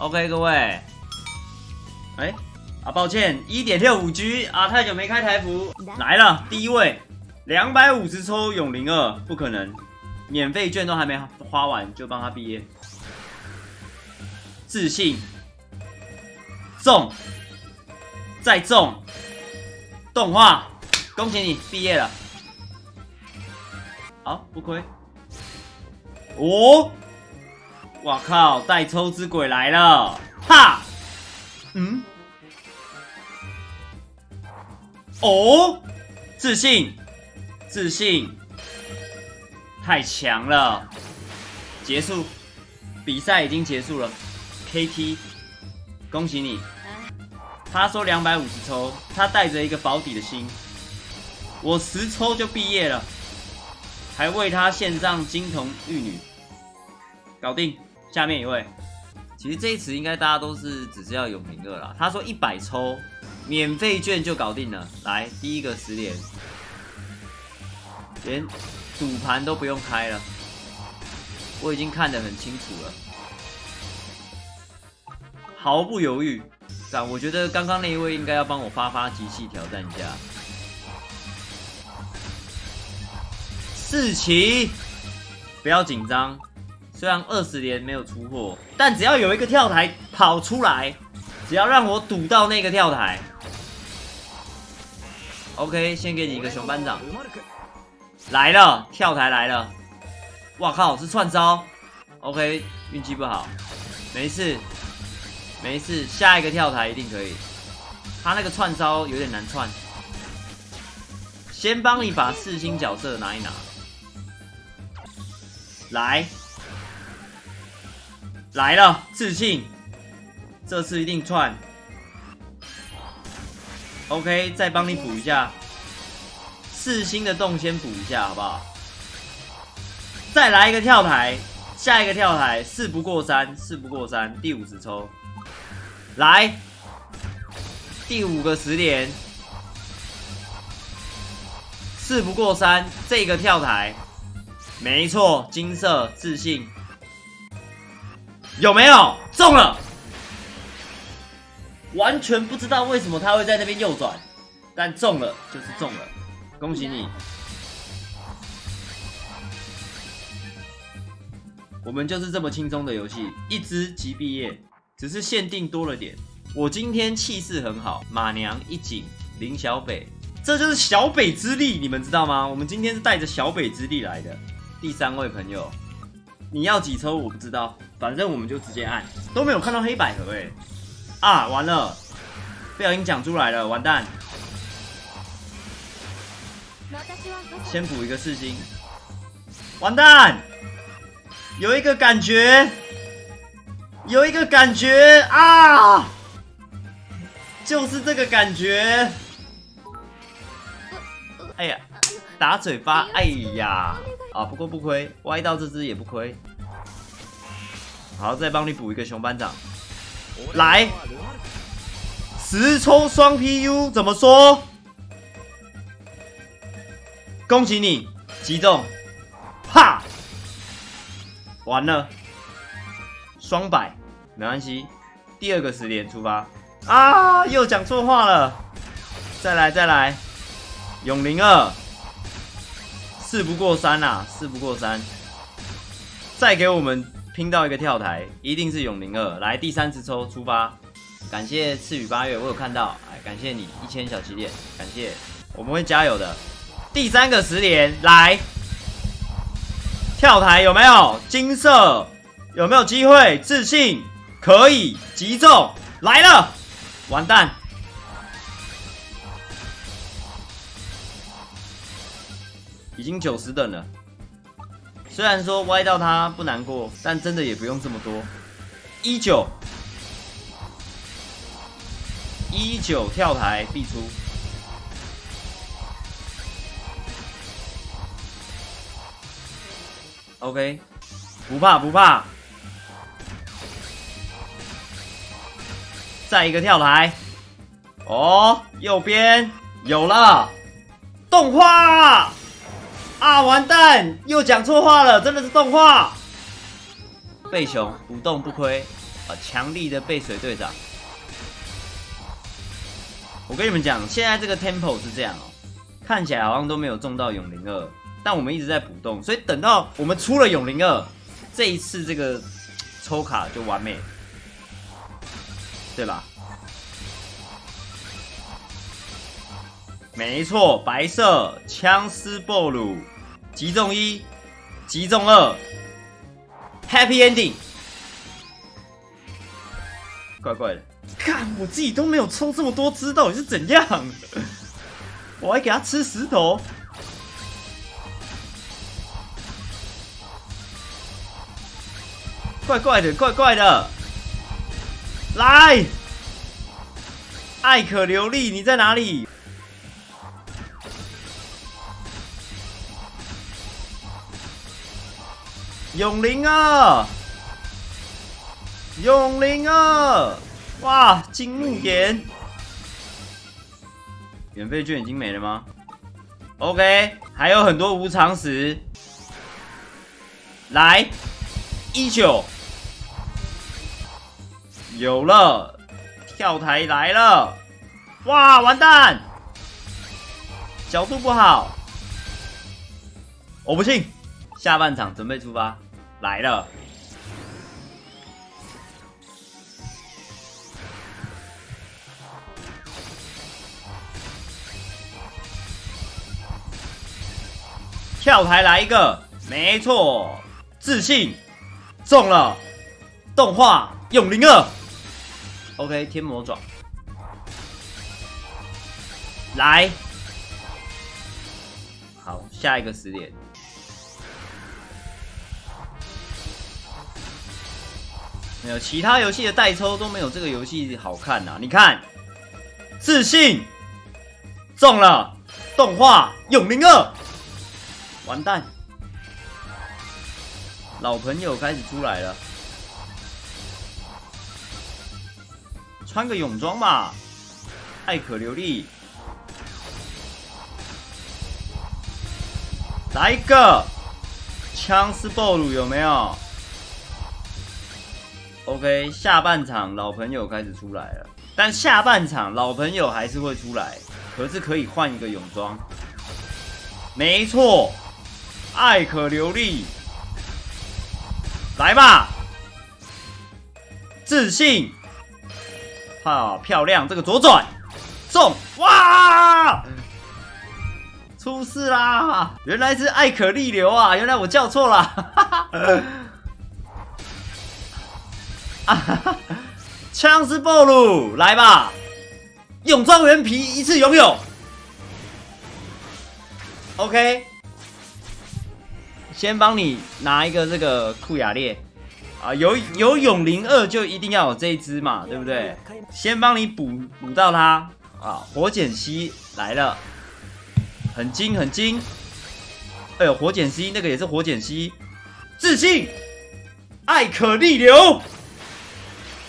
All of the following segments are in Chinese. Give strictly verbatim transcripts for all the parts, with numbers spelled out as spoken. OK， 各位，哎、欸、啊，抱歉 ，一点六五 G 啊，太久没开台服来了。第一位两百五十抽永零二，不可能，免费券都还没花完就帮他毕业，自信中，再中，动画，恭喜你毕业了。 好，不亏。哦，哇靠！代抽之鬼来了，哈，嗯，哦，自信，自信，太强了。结束，比赛已经结束了。K T， 恭喜你。他说两百五十抽，他带着一个保底的心，我十抽就毕业了。 还为他献上金童玉女，搞定。下面一位，其实这一次应该大家都是只是要永平二啦。他说一百抽，免费券就搞定了。来，第一个十连，连赌盘都不用开了，我已经看得很清楚了，毫不犹豫。但我觉得刚刚那一位应该要帮我发发机器挑战一下。 四期，不要紧张。虽然二十连没有出货，但只要有一个跳台跑出来，只要让我堵到那个跳台 ，OK， 先给你一个熊班长。来了，跳台来了！哇靠，是串招。OK， 运气不好，没事，没事，下一个跳台一定可以。他那个串招有点难串，先帮你把四星角色拿一拿。 来，来了，自信，这次一定串。OK， 再帮你补一下，四星的洞先补一下，好不好？再来一个跳台，下一个跳台，事不过三，事不过三，第五十抽，来，第五个十连，事不过三，这个跳台。 没错，金色自信有没有中了？完全不知道为什么他会在那边右转，但中了就是中了，恭喜你！我们就是这么轻松的游戏，一支即毕业，只是限定多了点。我今天气势很好，马娘一景林小北，这就是小北之力，你们知道吗？我们今天是带着小北之力来的。 第三位朋友，你要几抽我不知道，反正我们就直接按，都没有看到黑百合哎、欸，啊完了，不小心讲出来了，完蛋，先补一个四星，完蛋，有一个感觉，有一个感觉啊，就是这个感觉，哎呀，打嘴巴，哎呀。 啊，不过不亏，歪到这只也不亏。好，再帮你补一个熊班长，来，十抽双 P U 怎么说？恭喜你击中，啪！完了，双百没关系，第二个十连出发啊！又讲错话了，再来再来，永零二。 事不过三啊，事不过三，再给我们拼到一个跳台，一定是永零二。来，第三次抽出发，感谢赤羽八月，我有看到，哎，感谢你一千小起点，感谢，我们会加油的。第三个十连来，跳台有没有？金色有没有机会？自信可以击中，来了，完蛋。 已经九十等了，虽然说歪到他不难过，但真的也不用这么多。一九， 一九跳台必出，OK， 不怕不怕。再一个跳台，哦，右边有了，动画。 啊！完蛋，又讲错话了，真的是动画。背熊不动不亏，啊，强力的背水队长。我跟你们讲，现在这个 tempo 是这样哦，看起来好像都没有中到永灵二，但我们一直在补洞，所以等到我们出了永灵二，这一次这个抽卡就完美，对吧？没错，白色枪师暴鲁，击中一，击中二 ，Happy Ending。怪怪的，看我自己都没有抽这么多只，到底是怎样？我还给他吃石头。怪怪的，怪怪的，来，艾可流利，你在哪里？ 永灵二，永灵二，哇！金木研，免费券已经没了吗 ？OK， 还有很多无常石。来，一九，有了，跳台来了，哇！完蛋，角度不好，我不信。下半场准备出发。 来了，跳台来一个，没错，自信中了，动画永灵二 ，OK， 天魔爪，来，好，下一个十连。 没有其他游戏的代抽都没有这个游戏好看呐、啊！你看，自信中了，动画永灵二，完蛋，老朋友开始出来了，穿个泳装吧，艾可流利，来一个枪是暴露有没有？ OK， 下半场老朋友开始出来了，但下半场老朋友还是会出来，可是可以换一个泳装。没错，艾可流利，来吧，自信，好漂亮，这个左转中，哇，出事啦！原来是艾可逆流啊，原来我叫错了。哈哈。 啊哈哈！枪是暴露，来吧！泳装原皮一次拥有。OK， 先帮你拿一个这个库雅列啊，有有永灵二就一定要有这一只嘛，对不对？先帮你补补到它啊！火剪蜥来了，很精很精。哎呦，火剪蜥那个也是火剪蜥，自信，艾可逆流。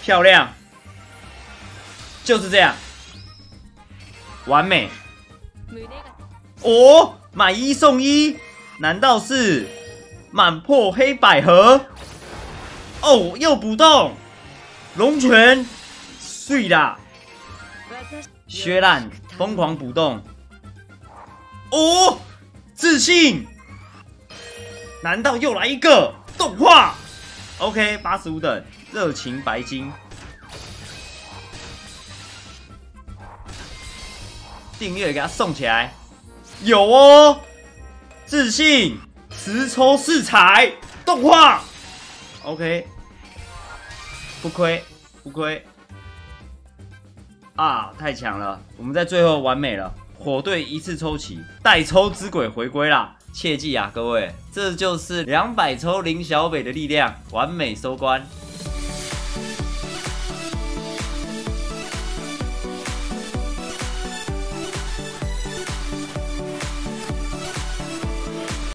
漂亮，就是这样，完美。哦，买一送一，难道是满破黑百合？哦，又不动，龙拳碎啦，削烂，疯狂补动。哦，自信，难道又来一个动画 ？OK， 八十五等。 热情白金，订阅给他送起来，有哦！自信十抽四彩动画 ，OK， 不亏不亏啊！太强了，我们在最后完美了，火队一次抽齐，代抽之鬼回归啦！切记啊，各位，这就是两百抽林小北的力量，完美收官。